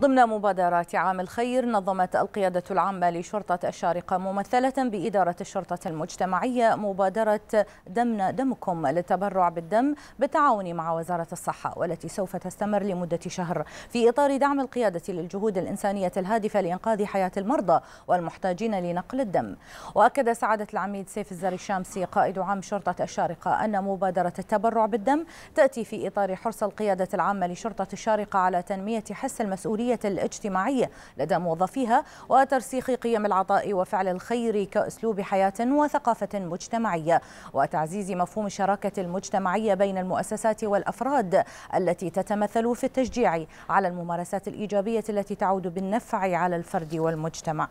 ضمن مبادرات عام الخير، نظمت القيادة العامة لشرطة الشارقة ممثلة بإدارة الشرطة المجتمعية مبادرة دمنا دمكم للتبرع بالدم بالتعاون مع وزارة الصحة، والتي سوف تستمر لمدة شهر في إطار دعم القيادة للجهود الإنسانية الهادفة لإنقاذ حياة المرضى والمحتاجين لنقل الدم. وأكد سعادة العميد سيف الزري الشامسي قائد عام شرطة الشارقة أن مبادرة التبرع بالدم تأتي في إطار حرص القيادة العامة لشرطة الشارقة على تنمية حس المسؤولية الاجتماعية لدى موظفيها وترسيخ قيم العطاء وفعل الخير كأسلوب حياة وثقافة مجتمعية، وتعزيز مفهوم الشراكة المجتمعية بين المؤسسات والأفراد التي تتمثل في التشجيع على الممارسات الإيجابية التي تعود بالنفع على الفرد والمجتمع.